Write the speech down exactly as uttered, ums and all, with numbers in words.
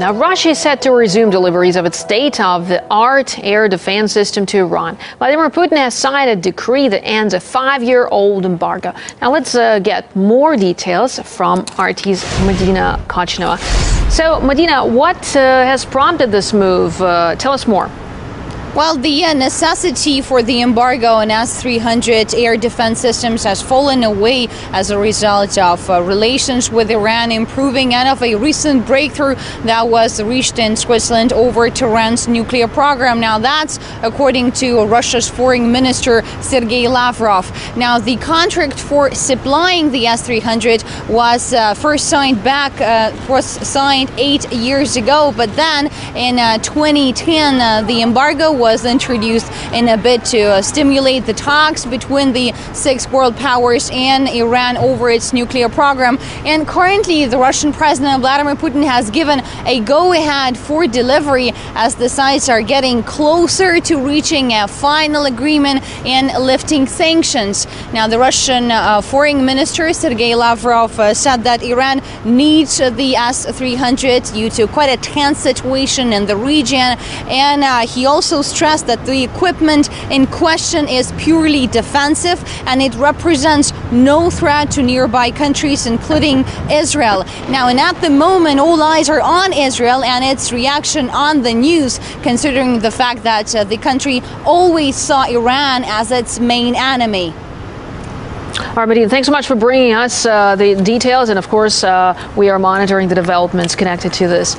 Now, Russia is set to resume deliveries of its state-of-the-art air defense system to Iran. Vladimir Putin has signed a decree that ends a five-year-old embargo. Now, let's uh, get more details from R T's Medina Kochnova. So, Medina, what uh, has prompted this move? Uh, tell us more. Well, the uh, necessity for the embargo on S three hundred air defense systems has fallen away as a result of uh, relations with Iran improving and of a recent breakthrough that was reached in Switzerland over Tehran's nuclear program. Now, that's according to Russia's foreign minister, Sergey Lavrov. Now, the contract for supplying the S three hundred was uh, first signed back, uh, was signed eight years ago, but then in uh, twenty ten, uh, the embargo was introduced in a bid to uh, stimulate the talks between the six world powers and Iran over its nuclear program. And currently, the Russian President Vladimir Putin has given a go-ahead for delivery as the sides are getting closer to reaching a final agreement and lifting sanctions. Now, the Russian uh, foreign minister Sergey Lavrov uh, said that Iran needs the S three hundred due to quite a tense situation in the region, and uh, he also stressed that the equipment in question is purely defensive and it represents no threat to nearby countries, including Israel. Now, and at the moment, all eyes are on Israel and its reaction on the news, considering the fact that uh, the country always saw Iran as its main enemy. All right, Medina, thanks so much for bringing us uh, the details, and of course, uh, we are monitoring the developments connected to this.